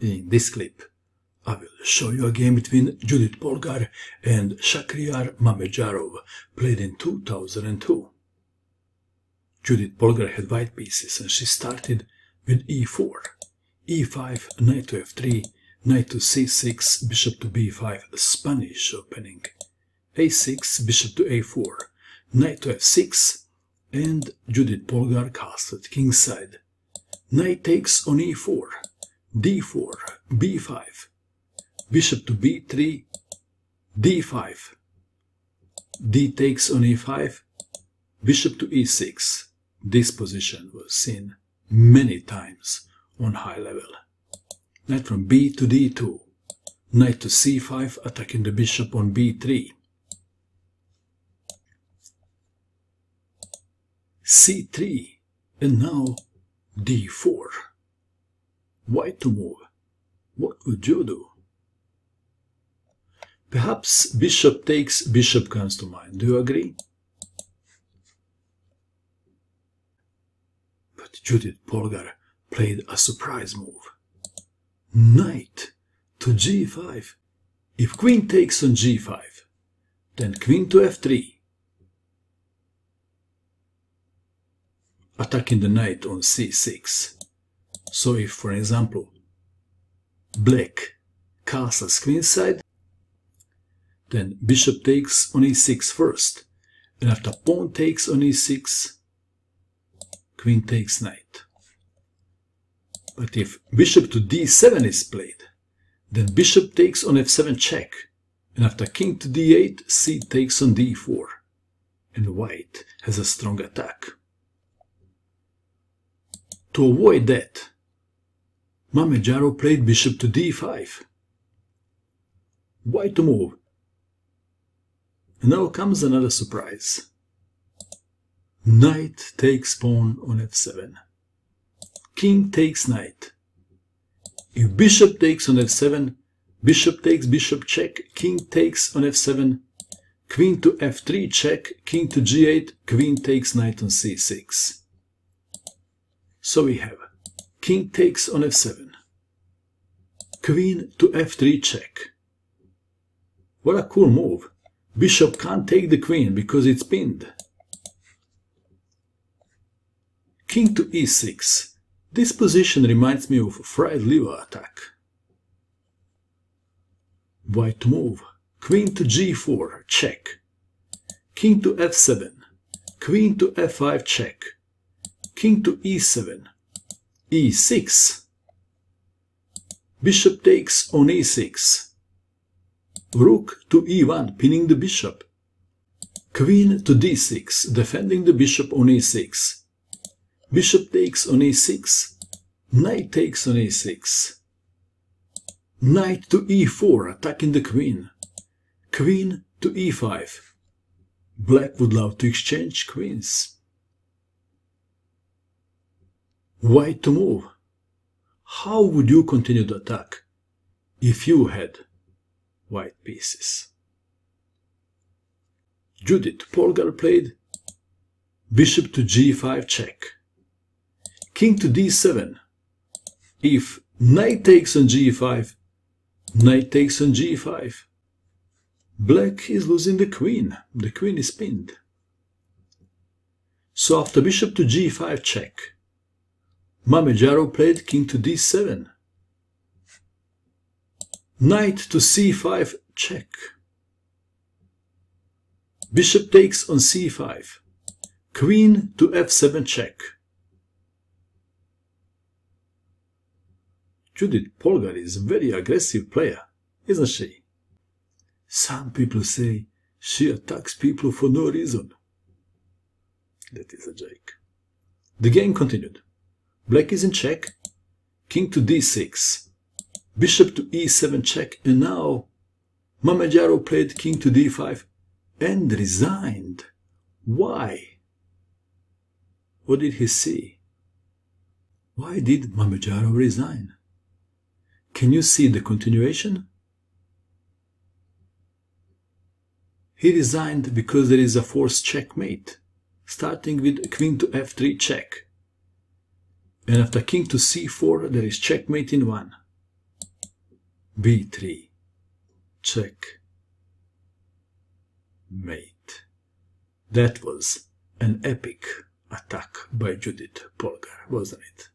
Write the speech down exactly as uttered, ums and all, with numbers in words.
In this clip, I will show you a game between Judit Polgar and Shakhriyar Mamedyarov, played in two thousand two. Judit Polgar had white pieces and she started with e four, e five, knight to f three, knight to c six, bishop to b five, Spanish opening, a six, bishop to a four, knight to f six, and Judit Polgar castled kingside. Knight takes on e four, d four, b five, bishop to b three, d five, d takes on e five, bishop to e six. This position was seen many times on high level. Knight from b to d two, knight to c five, attacking the bishop on b three, c three, and now d four. White to move. What would you do? Perhaps bishop takes, bishop comes to mind. Do you agree? But Judit Polgar played a surprise move. Knight to g five. If queen takes on g five, then queen to f three. Attacking the knight on c six. So if, for example, black castles queenside, then bishop takes on e six first, and after pawn takes on e six, queen takes knight. But if bishop to d seven is played, then bishop takes on f seven check, and after king to d eight, c takes on d four, and white has a strong attack. To avoid that, Mamedyarov played bishop to d five. White to move. And now comes another surprise. Knight takes pawn on f seven. King takes knight. If bishop takes on f seven, bishop takes bishop check, king takes on f seven, queen to f three check, king to g eight, queen takes knight on c six. So we have king takes on f seven, queen to f three check. What a cool move. Bishop can't take the queen because it's pinned. King to e six. This position reminds me of Fried Liver Attack. White move. Queen to g four, check. King to f seven, queen to f five, check. King to e seven, e six, bishop takes on e six, rook to e one, pinning the bishop, queen to d six, defending the bishop on e six, bishop takes on e six, knight takes on e six, knight to e four, attacking the queen, queen to e five. Black would love to exchange queens. White to move. How would you continue the attack if you had white pieces? Judit Polgar played bishop to g five check, king to d seven. If knight takes on g five, knight takes on g five. Black is losing the queen. The queen is pinned. So after bishop to g five check, Mamedyarov played king to d seven, knight to c five check, bishop takes on c five, queen to f seven check. Judit Polgar is a very aggressive player, isn't she? Some people say she attacks people for no reason. That is a joke. The game continued. Black is in check, king to d six, bishop to e seven check, and now Mamedyarov played king to d five and resigned. Why? What did he see? Why did Mamedyarov resign? Can you see the continuation? He resigned because there is a forced checkmate, starting with queen to f three check. And after king to c four, there is checkmate in one. b three, check, mate. That was an epic attack by Judit Polgar, wasn't it?